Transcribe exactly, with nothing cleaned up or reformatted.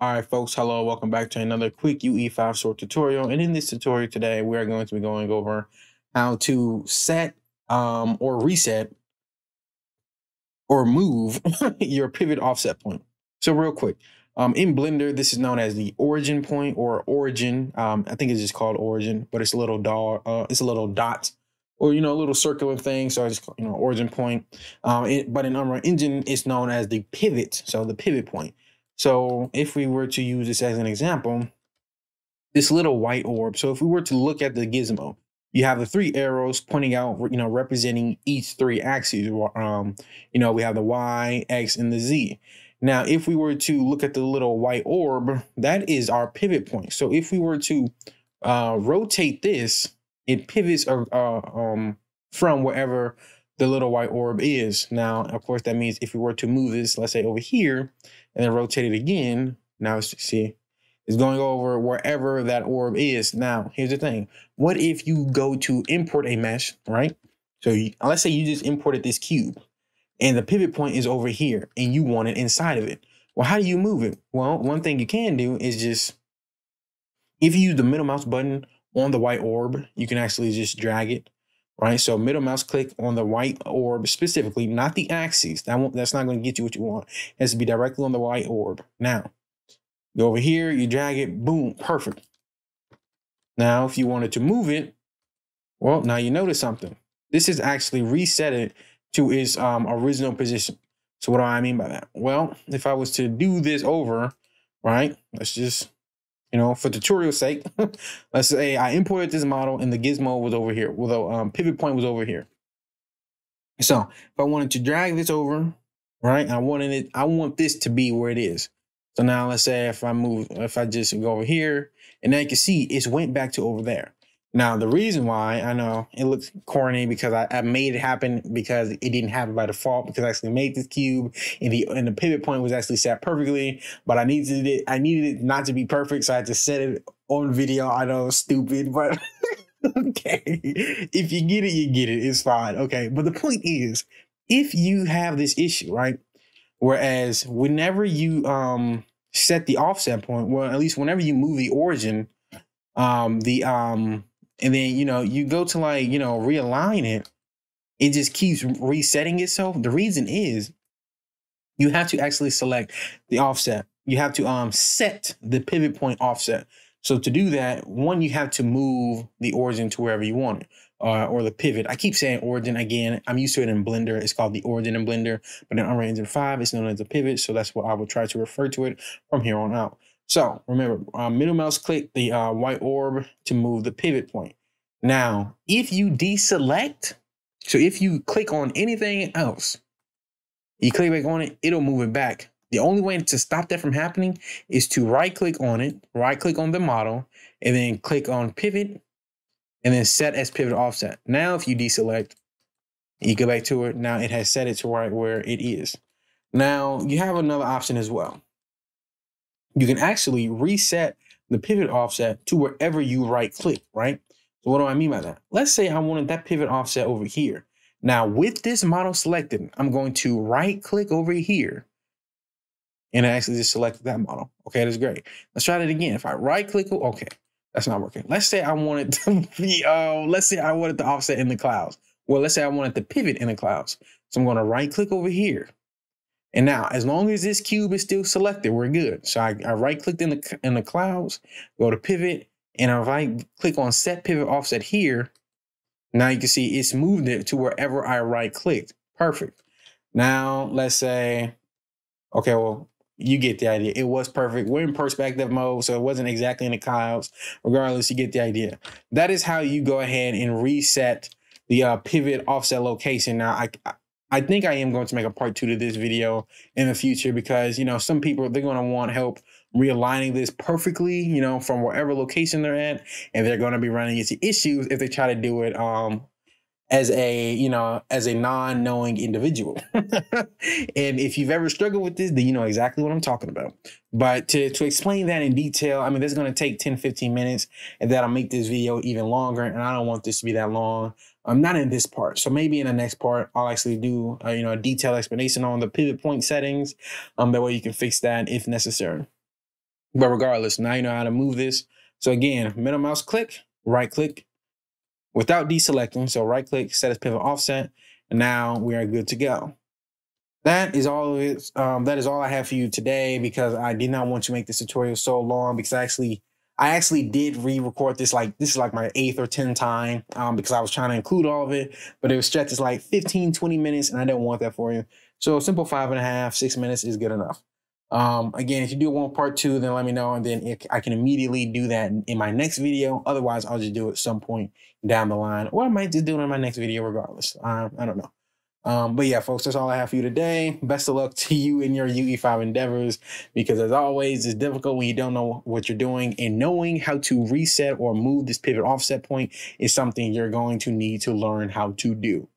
All right, folks, hello, welcome back to another quick U E five short tutorial. And in this tutorial today, we are going to be going over how to set um, or reset or move your pivot offset point. So real quick, um, in Blender, this is known as the origin point or origin. Um, I think it's just called origin, but it's a little dot, uh, it's a little dot or, you know, a little circular thing. So I just, you know, origin point. Um, it, but in Unreal Engine, it's known as the pivot. So the pivot point. So if we were to use this as an example, this little white orb. So if we were to look at the gizmo, you have the three arrows pointing out, you know, representing each three axes. Um, you know, we have the Y, X, and the Z. Now, if we were to look at the little white orb, that is our pivot point. So if we were to uh, rotate this, it pivots uh, um, from wherever the little white orb is. Now, of course, that means if we were to move this, let's say over here, and then rotate it again, now see, it's going over wherever that orb is. Now, here's the thing. What if you go to import a mesh, right? So you, let's say you just imported this cube and the pivot point is over here and you want it inside of it. Well, how do you move it? Well, one thing you can do is just, if you use the middle mouse button on the white orb, you can actually just drag it. Right, so middle mouse click on the white orb specifically, not the axes. That won't, that's not going to get you what you want. It has to be directly on the white orb. Now, go over here, you drag it, boom, perfect. Now, if you wanted to move it, well, now you notice something. This is actually reset it to its um, original position. So what do I mean by that? Well, if I was to do this over, right, let's just, you know, for tutorial sake, let's say I imported this model and the gizmo was over here, well, the um, pivot point was over here. So if I wanted to drag this over, right, I wanted it, I want this to be where it is. So now let's say if I move, if I just go over here, and now you can see it's went back to over there. Now, the reason why, I know it looks corny because I, I made it happen because it didn't happen by default, because I actually made this cube and the and the pivot point was actually set perfectly, but I needed it, I needed it not to be perfect, so I had to set it on video. I know, stupid, but okay. If you get it, you get it. It's fine. Okay. But the point is, if you have this issue, right? Whereas whenever you um set the offset point, well, at least whenever you move the origin, um, the um and then, you know, you go to like, you know, realign it, it just keeps resetting itself. The reason is you have to actually select the offset. You have to um, set the pivot point offset. So to do that, one, you have to move the origin to wherever you want it, uh, or the pivot. I keep saying origin again. I'm used to it in Blender. It's called the origin in Blender, but in Unreal Engine five, it's known as the pivot. So that's what I will try to refer to it from here on out. So remember, uh, middle mouse click the uh, white orb to move the pivot point. Now, if you deselect, so if you click on anything else, you click back on it, it'll move it back. The only way to stop that from happening is to right click on it, right click on the model, and then click on pivot, and then set as pivot offset. Now, if you deselect, you go back to it. Now it has set it to right where it is. Now you have another option as well. You can actually reset the pivot offset to wherever you right click, right? So what do I mean by that? Let's say I wanted that pivot offset over here. Now with this model selected, I'm going to right click over here. And I actually just selected that model. Okay, that's great. Let's try that again. If I right click, okay, that's not working. Let's say I wanted to be, uh, let's say I wanted the offset in the clouds. Well, let's say I wanted the pivot in the clouds. So I'm going to right click over here. And now, as long as this cube is still selected, we're good. So I, I right-clicked in the in the clouds, go to pivot, and I right-click on set pivot offset here. Now you can see it's moved it to wherever I right-clicked. Perfect. Now let's say, okay, well, you get the idea. It was perfect. We're in perspective mode, so it wasn't exactly in the clouds. Regardless, you get the idea. That is how you go ahead and reset the uh, pivot offset location. Now I. I I think I am going to make a part two to this video in the future because, you know, some people, they're going to want help realigning this perfectly, you know, from wherever location they're at, and they're going to be running into issues if they try to do it um, as a, you know, as a non-knowing individual. And if you've ever struggled with this, then you know exactly what I'm talking about. But to, to explain that in detail, I mean, that's going to take ten, fifteen minutes, and that'll make this video even longer, and I don't want this to be that long. I'm not in this part. So maybe in the next part, I'll actually do uh, you know, a detailed explanation on the pivot point settings. Um, that way you can fix that if necessary. But regardless, now you know how to move this. So again, middle mouse click, right click without deselecting. So right click, set as pivot offset. And now we are good to go. That is all of it. Um, that is all I have for you today, because I did not want to make this tutorial so long, because I actually, I actually did re-record this. Like, this is like my eighth or tenth time, um, because I was trying to include all of it, but it was stretched as like fifteen, twenty minutes, and I didn't want that for you. So simple five and a half, six minutes is good enough. Um, again, if you do want part two, then let me know, and then it, I can immediately do that in my next video. Otherwise, I'll just do it some point down the line, or I might just do it in my next video regardless. Um, I don't know. Um, but yeah, folks, that's all I have for you today. Best of luck to you in your U E five endeavors, because as always, it's difficult when you don't know what you're doing, and knowing how to reset or move this pivot offset point is something you're going to need to learn how to do.